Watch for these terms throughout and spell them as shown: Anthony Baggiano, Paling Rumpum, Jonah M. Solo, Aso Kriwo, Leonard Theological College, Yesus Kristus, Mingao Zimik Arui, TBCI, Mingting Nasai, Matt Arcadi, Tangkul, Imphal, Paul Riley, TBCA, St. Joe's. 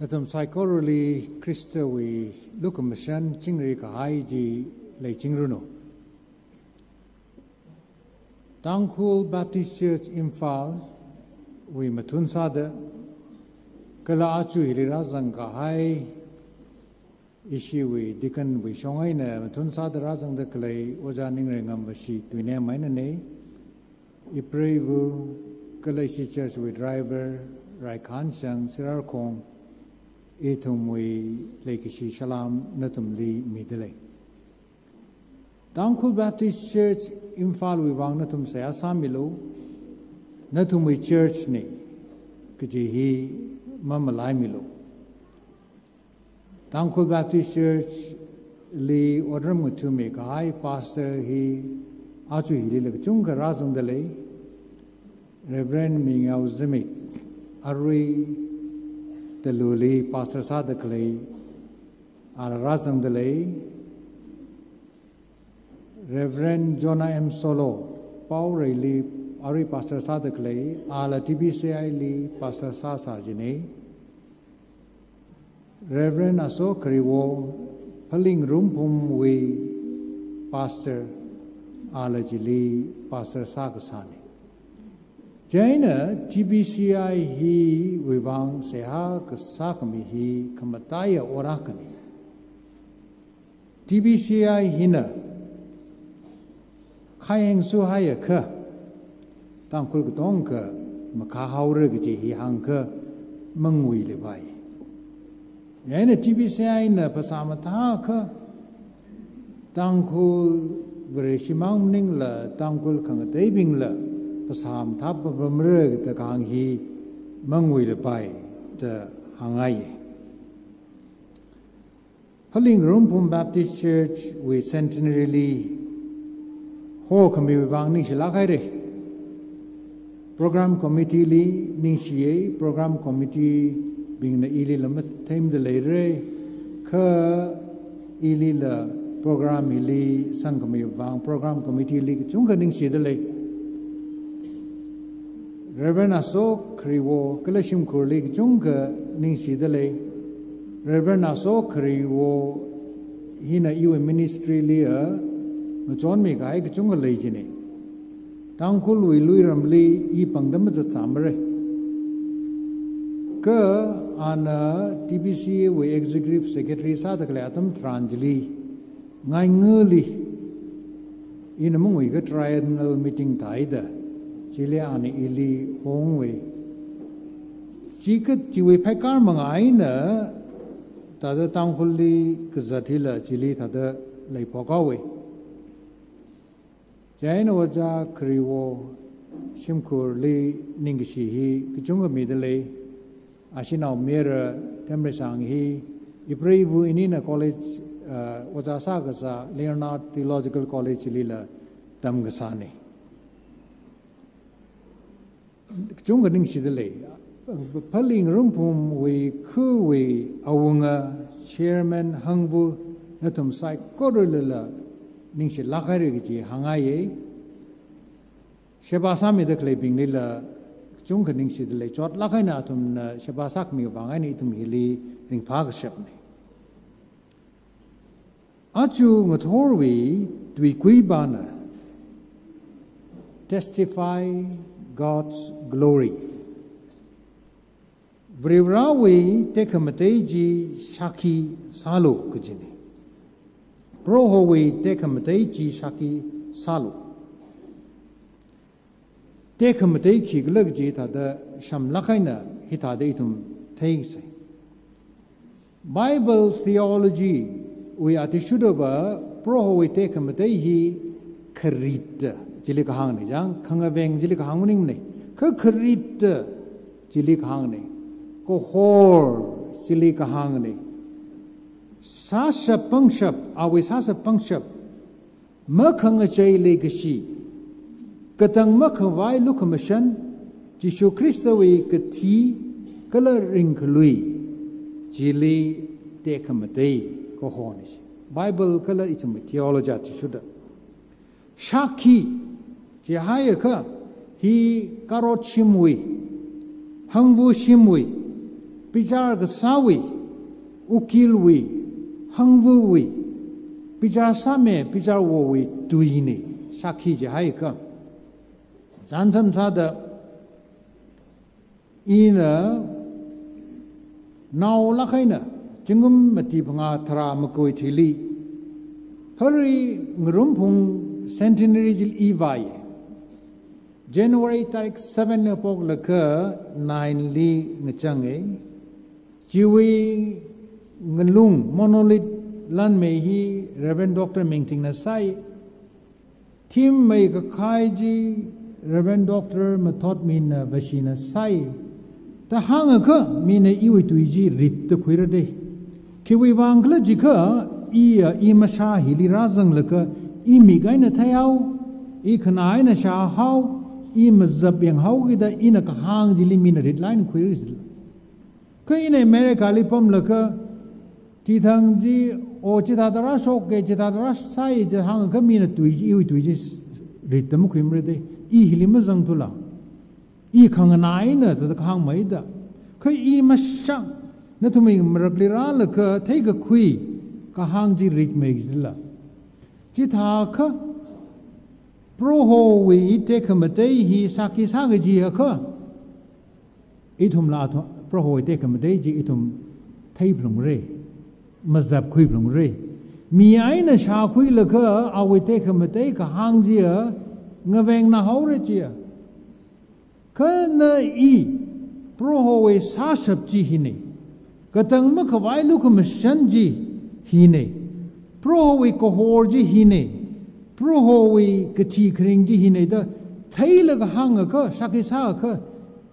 Natum psychorally Christa we locomotion chingri kahaiji lay chingruno. Tangkul Baptist Church Imphal we matun sada kala achu hirazang kahai ishi we deacon we shongai na matun sada razang the clay ojaning rengambashi twine mainane iprevu kala ishi church we driver raikansang sirarkong Itum we Lake Shishalam Natum Li Midale. Tangkul Baptist Church Imphal we wang Natum say Asamilu Natum we church ne Kajihi Mamalai Milu. Tangkul Baptist Church Li Odramutumi Kahai Pastor he Achuhi Lakchunga Razandale Reverend Mingao Zimik Arui. The Luli Pastor Sadakali, Al Razandale, Reverend Jonah M. Solo, Paul Riley, Ari Pastor Sadakali, Al TBCI Lee Pastor Sasajine, Reverend Aso Kriwo, Paling Rumpum we Pastor Al Jili Pastor Sagasani. Jaina TBCI he vivang seha kasakami he kamataya orakani. TBCI hina kayang suhaya ka tangkul kutonka makahaure gji he hangka mengwi lebai. Jaina TBCI na pasamata ka tangkul bereshimang ningla tangkul kangatei bingla. Pasam tapa bamreg the kang he mangwil by the hangai. Paling Rumpum Baptist Church we centenarily ho kami vivang ning silakaire. Program committee li ning siye program committee being the ili lamat time the later ka ili la program ili sang kami vivang program committee li chungka ning siye the lay. Reverend Aso Kriwo, Kalashim Kurlik Junga Ning Sidale, Reverend Aso Kriwo, Hina Iwe Ministry Lea, John Megai Junga Lejine, Tangkul Wilui Ramli, Ipangdamaza Samre, Ker Anna TBCA, we Executive Secretary Sadakalatam Tranjali, Ngai Nguli, in among we get triennial meeting Taida. Chile and Ili Hongwe. Chikat Chiwe Pekar Mangaina Tada Tangkuli Kazatila Chile Tada Leipokawe. Jaina Waja Kriwo Shimkurli Ningishihi Kchunga Midale Ashina Mira Temresangi Iprevu Inina College Wajasagasa Leonard Theological College Chilila Tamgasani. Junga Ning Sidale, Paling Rumpum, we Kuwe Awunga, Chairman Hangbu, Natum Sai Korulilla, Ning Silakarigi, Hangaye, Shabasami the Clapping Lilla, Junga Ning Sidale, Chot Lakanatum, Shabasakmi, Banganitum Hili, Ring Park Shapney. Achu Matorwi, Dwiquibana, testify God's glory. Vrivrawe tekamateji shaki salu kujini. Prohowe tekamateji shaki salu. Tekamateki glugji tada shamlakaina hitadeitum teise. Bible theology we atishudaba prohowe tekamatehi karita. Jilik Hangne, Jang, Kangavang, Jilik Hangning, Kakarita, Jilik Hangne, Kohor, Jilik Hangne, Sasha Pungshap, Awe Sasha Pungshap, Murkanga Jay Legacy, Katang Murkavai Lukamashan, Jishu Christawe Kati, Coloring Lui, Jili Dekamade, Kohornish, Bible color is a meteorology should Shaki. Jehayaka, he karot shimwi, hangvu shimwi, Bicara gesawi, ukilwi, hangvuwi, bicara same, bicara wawi duini, sakhi je hai ka. Zancam sada ina nau lakaina, jengum mati pengatara mekoi tili, hari ngerumpung centenary jil iwai. January tarik 7 o'clock laka 9 li ngechange, jiwi ngelung monolith lan mehi Reverend Dr. Mingting Nasai, tim mei kakaiji Reverend Dr. Method mina Vashina Sai, tahangaka mina iwi tuiji rit the quirade. Kiwi wangla jika iya imasha hili razang laka imigaina tayao, ikanaina shahao. Imazab yang hau kita ina kahang jili mina deadline queries la. Kau ina America lipam laka tithang ji o citadara sok ke citadara sai jahang ke mina tuiji iu tuiji ritamu kuimrede I hilimazang tu la. I kahang naina tu kahang maida. Kau I masang natuming meragliran laka tega kui kahang ji ritmaiz la. Citha ka Proho we take him a day, he saki sagaji occur. Itum lato, proho take him a day, itum tablum re, mazab quiblum re. Me aina shaqui lacquer, I will take him a day, kahangzia, ngavang nahorajia. Kerna e, proho we sashab jihine. Katang makavai lookum shanji hine. Proho we kohorji hine. Prohoi kati kringji hineda tailor hanga ka shakisa ka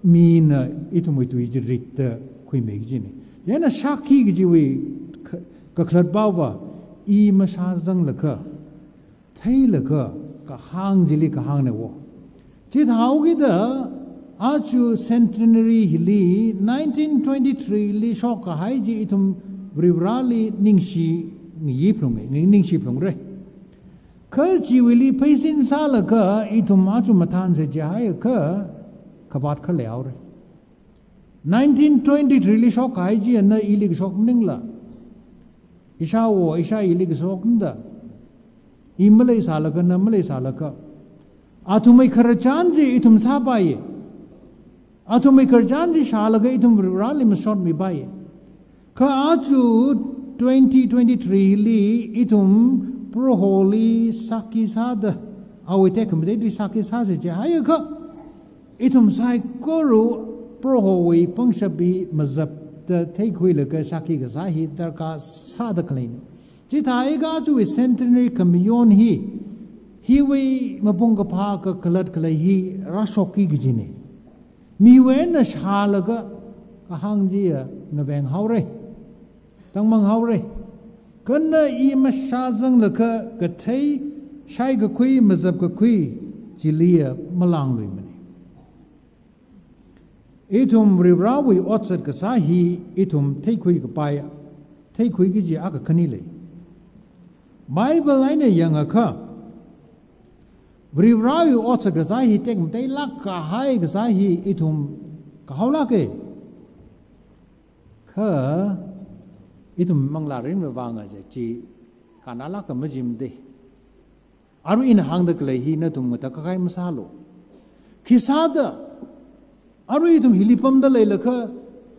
mina itumituiji rita quimegini. Yana shaki jiwi kaklat bava I mashazang laka tailor ka kahangili kahane wa. Chit haugida achu centenary hili 1923 li shoka haiji itum rivrali ningshi yiplung ningshi plung re. Kerji wili paisin salaka itum maju matan sejaya ke kabat ke leaure. 1923 li shock haji anna ilig shock meningla. Isha ilig shock nda. Imalai salaka namalai salaka. Atumai kerjanji itum sabaye. Atumai kerjanji salaka itum ralim short mi baye. Ka aju 2023 li itum Proholi sakisada, awi tekum dedi sakisasa jahaya ka. Itum sai koru prohoi pangshabi mazab the takehuilaka shaki gazahi darka sada clean. Jitaiga to a centenary communion he we mabunga parka kalat kalahi rashoki gijini. Miwen a shalaga kahangji nabang haure, tangmang haure. Kena ima shazang laka katei shai gakui mazab gakui jilia malanglui mani. Itum rirawi otsad kasahi itum teikui kapaya teikui giji aga kanile. Bible aina yang aka rirawi otsad kasahi tekum teilak kahai kasahi itum kahaulake ka. Itu manglarin mewang aja, cie kanala kami jimde. Aru in hang dek lehi na tuh kita kakai masalo. Kisada, aru itu hilipam dale laka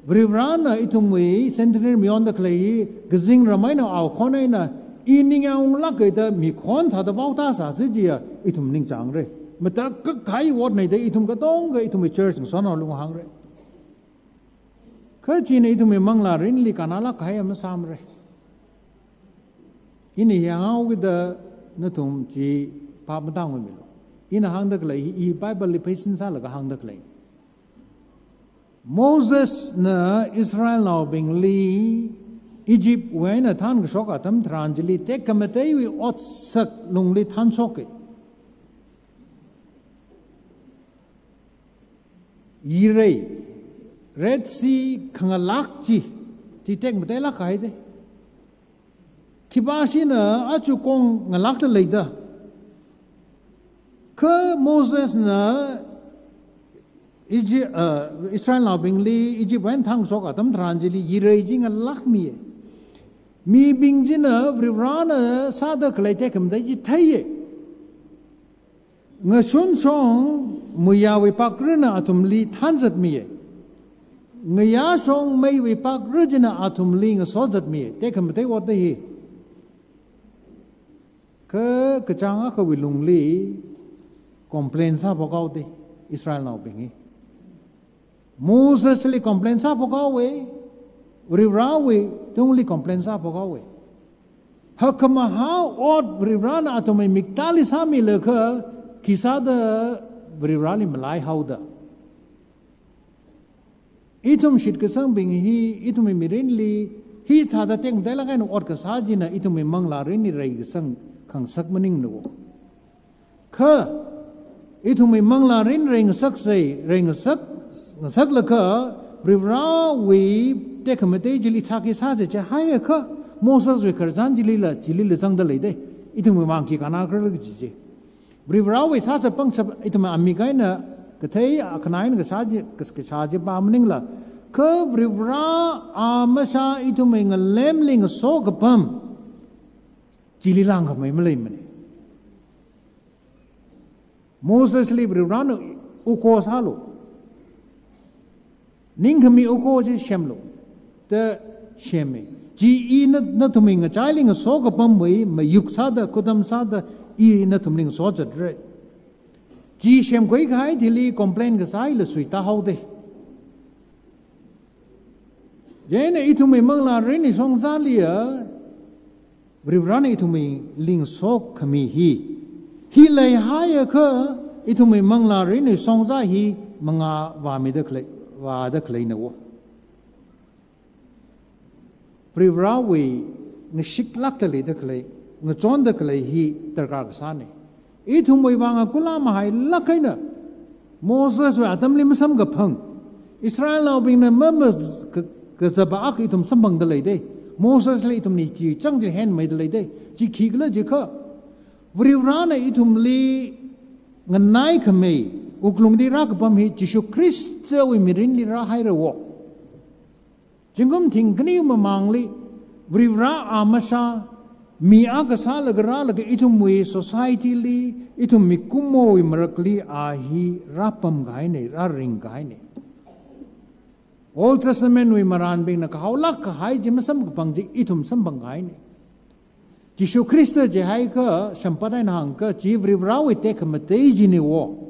beribrana itu mui centenary mion dek lehi gezing ramai na awkona ina ini ngang laka itu mikon thada bauta sahsejia itu mending cangre. Mata kakai word na itu katong itu mui church nusana lungo hangre. Kerjanya itu memang larin li kanala kaya mesamre. Ini yang aku dah natum cie pahamdangu milo. Ina hangdak lagi, I Bible lipesin salah hangdak lagi. Moses na Israel naubing li Egypt wena tan keshokatam tranjili tek kemetaiwi otsak lungli tan shoke. Irei. Red Sea kangalakji, titek mutela kaide. Kibashi na acu kong ngalakta leida. Ke Moses na Israel now bingley Egypt went hang soka tam tranjili yirajing and lakmi me bing jina rivrana sada kletekum de jitaye Nasun song muyawi pakrina atumli tanzat me Naya song may we pak regina atumling a sozat me take him take what they Ke Kachanga Wilungli complains about Israel now bingy. Moses li complains up away, Rirawi only complains up away. Hakamaha or Rirana atome Migdalis Hami Lurker, Kisada Rirali Malai Hauda. Itum Shitkasam being he, itum mirinli, he tada tang delagan or Kasajina, itum mangla rini regisang, Kang Sakmaning no. Ker, itum mangla rin ring succe, ring suck. Nasaglaka, Rivra, we take a metajili takis has a higher car. Moses with Karzanjilila, Chilil Sandalade, itum monkey can agree. Rivra with such a punch of ituma amigaina, Kate, Akanain, Kasaji, Kaskasaji, Bamningla. Curve Rivra, Amasha, ituming a lamling, a soak a pump. Chililanga, my Malimini. Moses lived Rivra, Ukos Halo. Ninghami Oko is Shemlo, the Shemi. G. E. Natuming a childing a soak upon way, Mayuksada, Kodamsada, E. Natuming soja dread. G. Shem Quake High till he complained as I was with how they. Then it to me Mangla Rini songs earlier. Rivrani to me Ling soak me he. He lay higher cur, it to me Mangla Rini songs I he, Manga Vamida Clay. Vada Kleinawa Privrawi Nishik Latali the clay, Najon the clay he the Gargasani. Itum we wang a kulamahai lakaina. Moses were atamli misamga pung. Israel now being the members Kazabaak itum sambang the lady. Moses latum nichi, Changji handmade the lady. Jikigla jika. Vrivrana itum li Nanaika me. Uklungdi rakbam he Jishu Christ we mirinli rahira walk. Jingum tingni mamangli, Vrivra Amasha, Miagasala Garala itumwe society li, itum mikumo imrakli ahi rapam gaine, raring gaine. Old Testament we maran being a kaulak hai jimasam kapangji itum sambang gaine. Jishu Christa jehaika, Shampadan hanka, Jivrivra we take a matejini walk.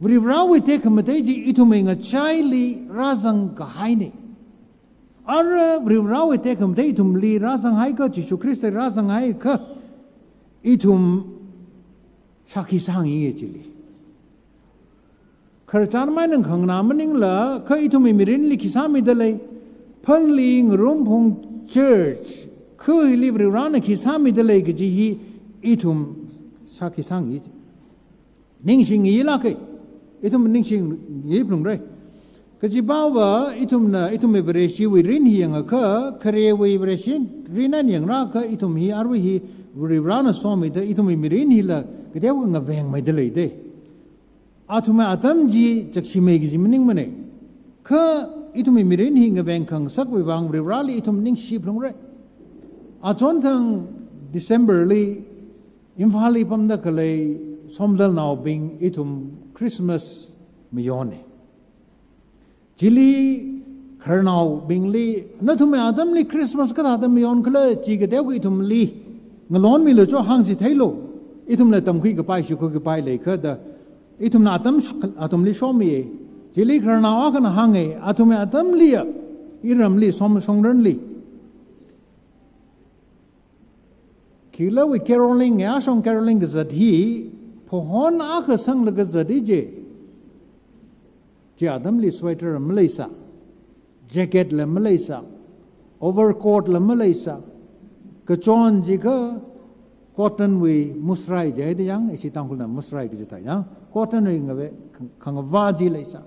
We take a mateji ituming a chile razang kahine. Ara we take a datum li razang haika, Jishu Christa razang haika itum shakisang easily. Kurtanman and Kangnamaning la, Kaitum imirinli kisami delay, Pungling Rumpung Church, Kuhili Rivrana kisami delay, Jihi itum shakisang easy. Ningshing yilake. Itum Nixing Yiplum Ray. Kajibawa, itum evereshi, we rin he and a cur, Korea we reshin, Rinan Yang Raka, itum he are we he, Rivrana Somit, itum imirin hila, Kadewang a vang my delay day. Atuma atamji, Jaximegi Minimane. Cur, itum imirin hing a vang Kang Sak, we vang Rivrali, itum Ning Shiplum Ray. Atontang Decemberly, Infali Pamdakale. Somdal now being itum Christmas mione. Chili Kernau being li Natume Adamli Christmas Kadam Mion Kler Chigadew itum li Nalon Milojo Hangzi Talo. Itum letum quick pie she cook pie lake the itum natam atomli shomie. Chili Kernau Akan Hange Atume Adamlia Iram Li Som Shongrenli. Kila we caroling Ashon caroling is that he Pohon Aka sang like a DJ. Jadamli sweater a Malaysa, jacket la Malaysa, overcoat la Malaysa, Kachon Jika, cotton we musrai Jayang, Ishitangula musrai Jitayang, cotton ring away Kangavaji Laysa.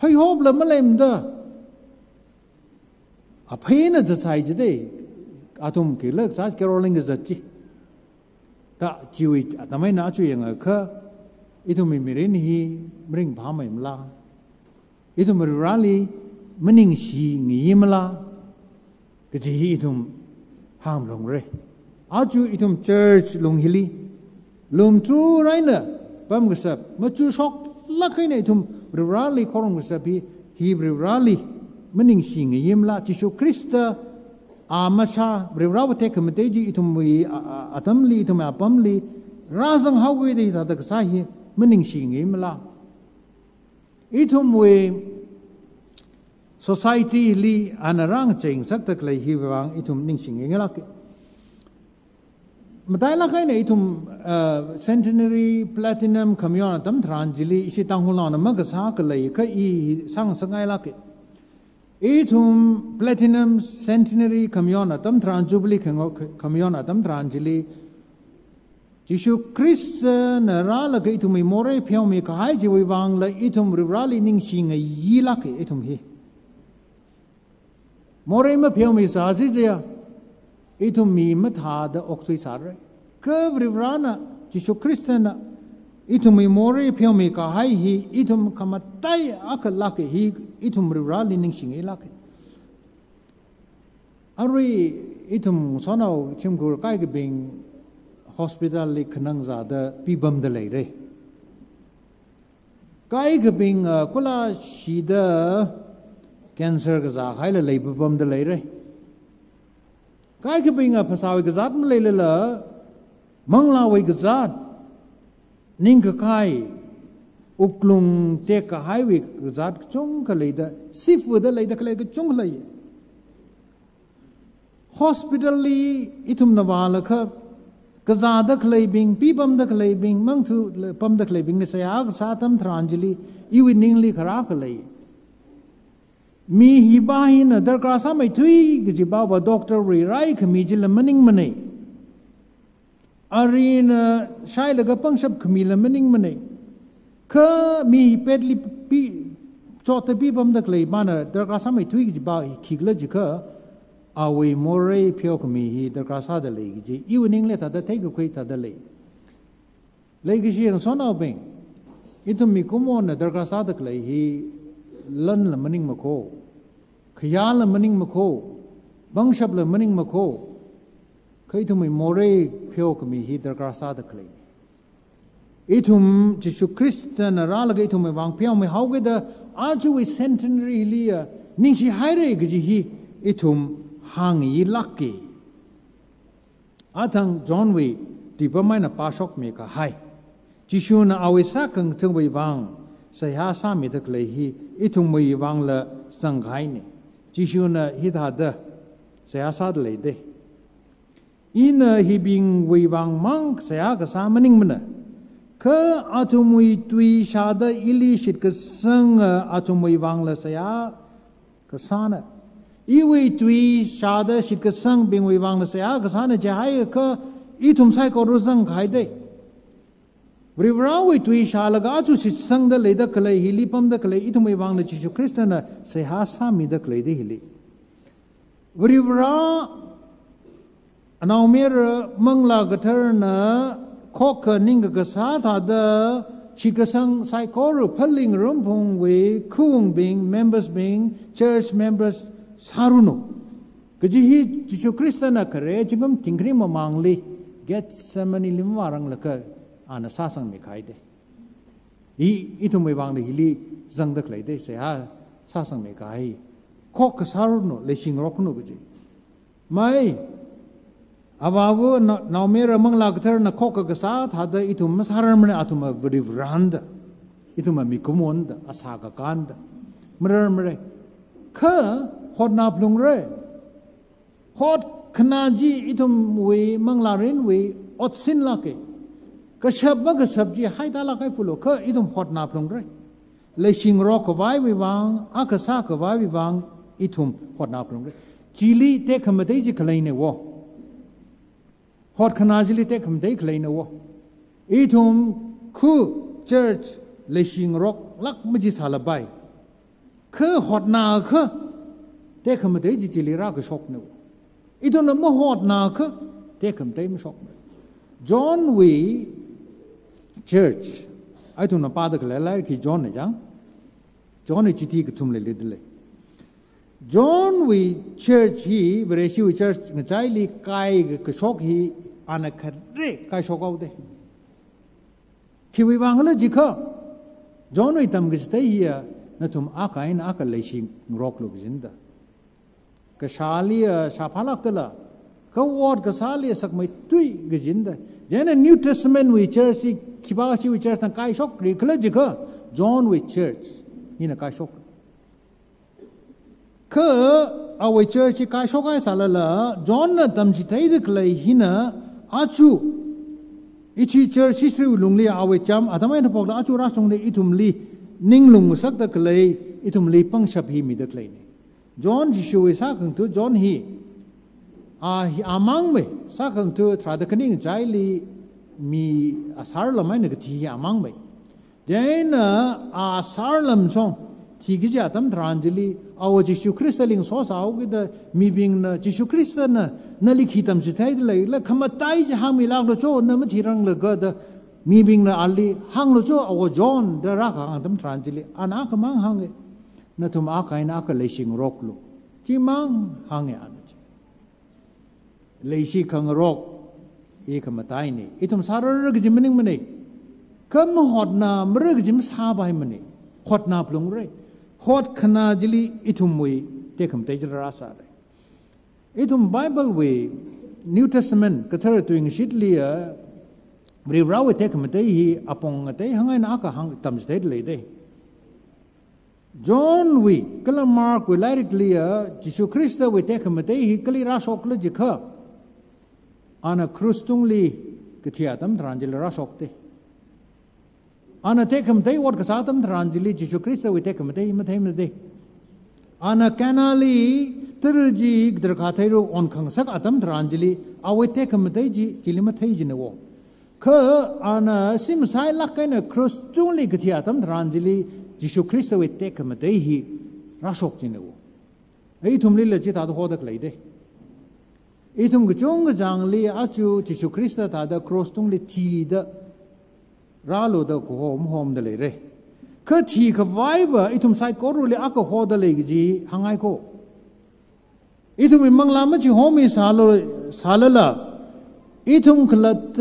Pay hope la Malayam da. A pain at the side today. Atum Kilak, such caroling is a chi. That Jewish Atamena Chuyang occur, Itu memerinhi bring bahama imla. Itu merurali meningsi ngiyimla. Kejihi itu ham longre. Aju itu church longhili. Lom true raina. Bam kesab. Macu shock lakainya itu merurali korang kesabi. He merurali meningsi ngiyimla. Jisu Krista amasha merurawatek kemeteji itu mui atamli itu mui apamli. Rasang hauku itu ada kesahi. Meningsingimlah. Itu mui society li anarang ceng sakta kelai hiwang itu meningsingingalah. Matalah kayaknya itu centenary platinum kamyon atam tranjili isi tanggulan nama kesah kelai kei sang sengai laki. Itu platinum centenary kamyon atam tranjubli kamyon atam tranjili. Jisu Krista nerala ke itu memori piau me kahai jiwi wang la itu merali ning singa yila ke itu he. Mori me piau me sahaja dia itu mima thada oktui sarre. Ke berwarna Jisu Krista na itu memori piau me kahai he itu kamatai akal ke he itu merali ning singa ke. Arui itu musonau cimgur kai ke bing. Hospital li khenang zada pi bam dalai re. Kai ke bing kula shida cancer ke zah hai la lay bam dalai re. Kai ke bing pasawi ke zat malay la mangla wai ke zat ning ke kai uklung te ke hai wai ke zat chung ke lay da sifu da lay da ke lay ke chung lay. Hospital li itum nawala ke Kazadak labing, pipam dak labing, mangtu pam dak labing ni saya satam tranjili iwi ningli karak lay. Mi hibahin adar krasa mai thui gibawa doctor rirai khmijil maning manai. Arin shai laga pangshab khmil maning manai. Ka mi pedli pi chota pipam dak lay mana dar krasa mai thui gibawa khigla jika. Awi morai piok mihi terkasa dalai gizi. Iu ning le tada tega kui tada le. Lagi gizi yang sona bing. Itu mikumon terkasa dalai hi lan la maning mako, khayal la maning mako, bangshab la maning mako. Kau itu morai piok mihi terkasa dalai. Itu Yesus Kristus nara lagi itu wang piok mihau geda. Aju we centenary liya ning si haire gizi hi itu. Hangi laki, atang John we tiba mana pasok mereka hai. Jisu na awisa keng tengwe wang saya sami terkelahi itu mewang le sangkai ni. Jisu na hitada saya sad lede. Ina hibing wewang mang saya kesama ning mana. Ke atumui tui sada ilishit keseng atumui wang le saya kesana. Iwi tui shada shit kesang bingwi wang le saya kesana jahai ke itum sai koruzang kai de. Beribrawi tui shalaga aju shit sang de leda kelai hilipam de kelai itum wang le Yesus Kristus na saya sami de kelai de hili. Beribra anaumir mangla gater na kok ning kesat ada shikasang sai koru paling rumpung we kuung bing members bing church members. Saruno, kejihi Yesus Kristus nak kerja, jengam tingkri memangli, get semani lima orang lekar, ana sasang mekayde. Itu memangli hili zangdak lekde, saya sasang mekay. Kok saruno lesing rokno keji. Mai, abawu naumera menglakter nak kok kesat, ada itu masaran mana atau ma berivranda, itu ma mikumonda, asaga kanda, merer mere, ke Hot nap lung re, hot kenaji itu mui manglarin mui otsin laki. Kesabji hai talakai pulo ke itu hot nap lung re. Lesing rock kawai wang, akasa kawai wang itu hot nap lung re. Jili tekhamadei jikalaine wo. Hot kenaji li tekhamadei kalaine wo. Itu ku church lesing rock lak majisalabai. Ke hot na ke. Dekam tadi jijili raga shock nu. Itu nama hot nak dekam tadi shock nu. John we church Itu nampak ada kelalaian ki John ni jah. John ni citi ketum lele dulu. John we church he beresi we church ngecai li kai kesok he anak kere kai sokau deh. Kiwi bangla jika John we tam kista iya na tum akain akal lesi rock log zinda. Kesaliya sapala kela keward kesaliya sakmai tui zinda. Jangan New Testament we church he Kibasi we church na kai sok kere kela jika John we church ini na kai sok. Ke awal church kai shokai salala John na tamjitai deklai hina acu ichi church history ulungli awal jam adamai na pogla acu rasungle itumli ninglung musak deklai itumli pangshabhi mideklai ni John jishuwe sakang tu John hi amang me sakang tu tradekaning jaili mi asarlamai negati hi amang me jena asarlam song Tiga jam teranjali, awak Yesus Kristus ling sos awak itu mibing na Yesus Kristus na nalik hitam sitai dulu, la kamatai hamilang lojo, nama cirang laga da mibing na ali hang lojo awak John darah hang jam teranjali, anak mang hange, na tu makan nak leising rock lo, cimang hange anak, leisi kang rock, ini kamatai ni, itu sarar rejim mending mana, kamu hodna merejim sabai mana, hodna pelung re. Hot khana jili itum we tekham tejra asare. Itum Bible we New Testament kathar tuing shitliya brivrawe tekham tehi apong te hangai na ka hang tam state le de. John we kala Mark we larit liya Jesu Christa we tekham tehi kali rasokle jikha ana krustungli kathiatam dranjil rasokte. Anak tekem teh, orang kesatam teranjili Yesus Kristus itu tekem teh, imat teh. Anak kanali terjik derkatairu onkang sak atam teranjili, awet tekem teh jilimat teh jinewo. Ke anak simsai lakainya cross cungli keti atam teranjili Yesus Kristus itu tekem tehi rasok jinewo. Itum lila cita tu hodak lede. Itum kecung jangli acu Yesus Kristus ada cross cungli tidak. Ralu dah kuhom dalai re. Kecik kebaya itu mesti koru le aku ho dalai gizi hangai ko. Itu memang lama je home isalu salala. Itu muklat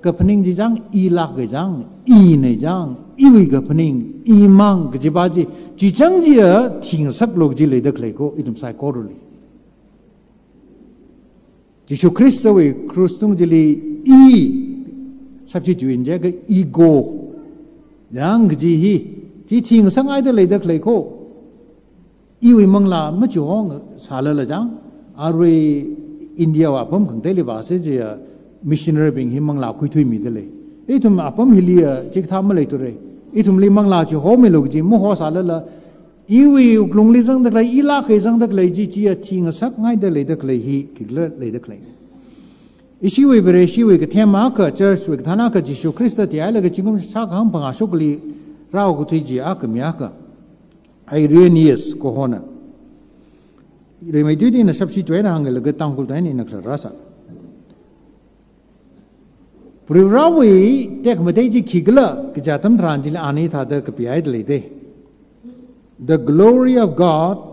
kepening jang ilak jang ine jang iwi kepening imang kejibaji. Jijang dia tingsak log jilai dah keleko itu mesti koru le. Yesus Kristus we Kristus jilai i. Sabji juin jaga ego, yang jihi, jiting sangai dah ledak lekuk. Iwi mangla macam salah lajang, arui India apam kang teli bahasa je missionary binghim mangla kui tui mide le. Itu apam hilia cik tham le itu re. Itu mili mangla jauh meluk je muho salah la. Iwi uklung li zang dak le, ilak zang dak le jihi jiting sangai dah ledak lehi kikler ledak le. Isiwe beresiwe ketema ke church we kthana ke Yesus Kristus tiada lagi cingum sakang pengasuk li rau kutuji aku miaka Iranius kohona. Remaidu di nasab situasi hanggal lagi tangkul tuan ini nak rasa. Perawi tak mendaji kigla kejatam teranjil aneh ada kepiaid lede. The glory of God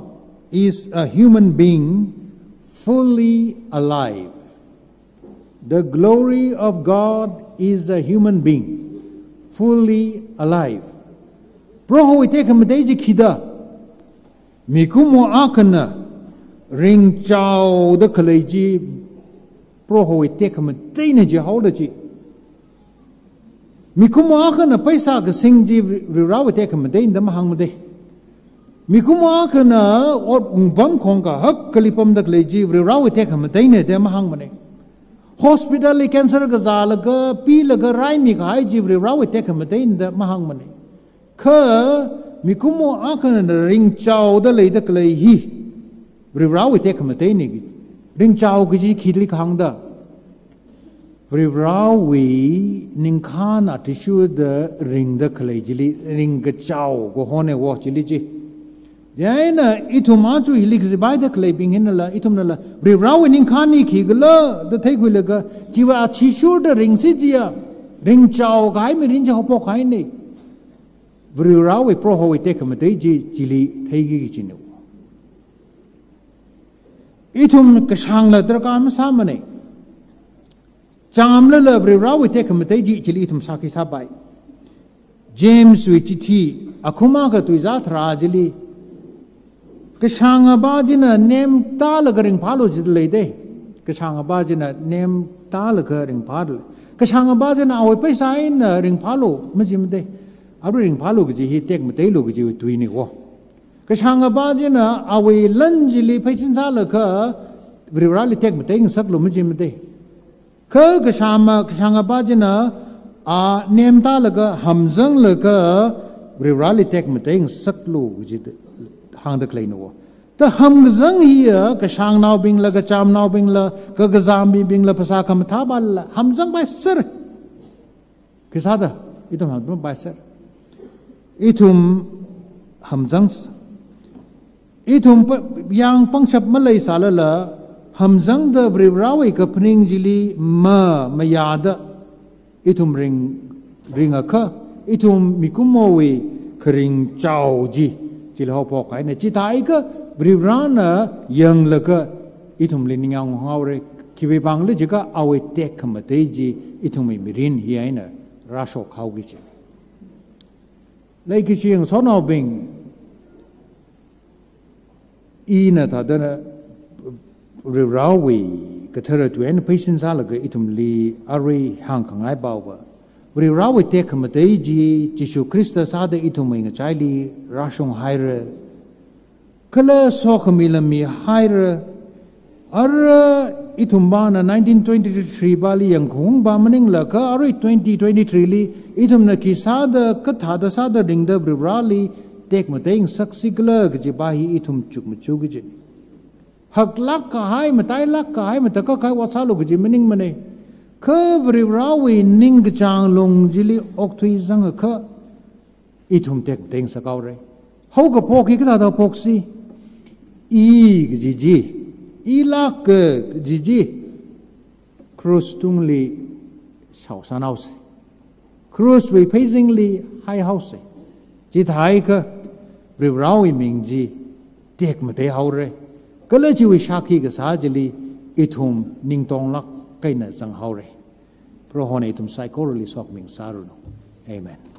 is a human being fully alive. The glory of God is a human being, fully alive. Prohoi tekem deji kida, mikumo akna ring chao de kaleji. Prohoi tekem deine jeholaji, mikumo akna paisa ke singji rirawe tekem dein damahang de. Mikumo akna or umbam konga hak kalipam de kaleji rirawe tekem deine damahang de. Hospital le cancer ke zal ke pil ke rai mi khai jibri rawe tekham tein da mahang mane kha mikumo akan ring chao da le da klei hi bri rawe tekham tein ni ring chao ke ji khidli khang da bri rawe ning khan atishu da ring da klei jili ring ke chao go hone wo jili ji Jaina itu maju hilik zibai dah kelebing ini la itu mana la berawi ning khani kigla dah teh gula ga jiwa atishu dah ring si jia ring chao kai me ring jahopok kai ni Vrirawe prohowe tekamadiji jili taigi jinu. Itum kashangla dragam samane. Jamla vrirawe tekamadiji jili itum saki sabai. James wichiti akumaga tu izat rajili. Kashangabajina nem talagaring palo jidlede. Kashangabajina nem talagaring paddle. Kashangabajina awe pesain ring palo mizimde. Abring Paluji, he take Mateluji to Inigo. Kashangabajina, away lungily, patients all occur, we rarely take Matang Sablumijim day. Kerr Kashama, Kashangabajina, are named Talaga, Hamzung Laker, we rarely take Matang Saklu, which is hung the Kleinova. The Hamzung here, Kashang now being like a charm now being la, Kergazambi being la Pasaka Matabal, Hamzung by Sir Kisada, it don't by Sir. Itum Hamzangs Itum Yang Pangshap Malay Salala Hamzang the Brivrawe Kapning Jili Ma Mayada Itum Ring Aka Itum Mikumowe Kering Chauji Jilhopoka and a Chitaika Brivrana Yang Laka Itum Lining Haure Kibang Lejika Awe Tek Mateji Itum Mirin Hiena Rasho Kaugichi. Like she and son of being in a tadana Rirawi, Katara to end patients allegate itum li, Ari, Hank and Ibawa. Rirawi take Mateji, Jishu Christus other itum in a childi, Rashon hire, Kala Sokamilami hire, Ara itumbana 1923 Bali yang Kung Bamaning Laka, Ari 2023 Li, Itum Nakisada, Katada Sada Ringda Brivali, Take Matang Saxigla, Gibahi Itum Chukmachugi. Haklaka Hai Matai Laka Hai Matakakai was Halugi meaning money. Curve Rivrawi Ning Chang Lung Jili Oktui Zangaka Itum Take Matang Sakaure. Hogapoki Kada Poxi E Gigi. Ilak Gigi Cross Tungli Shausan House Cross Repazingly High House Jit Haika Rivrawi Mingji Tek Mate Haure Kalaji Wishaki Gasajili Itum Ningtong Lak Kaina Sang Haure Prohonetum Psychorally Sok Ming Saruno. Amen.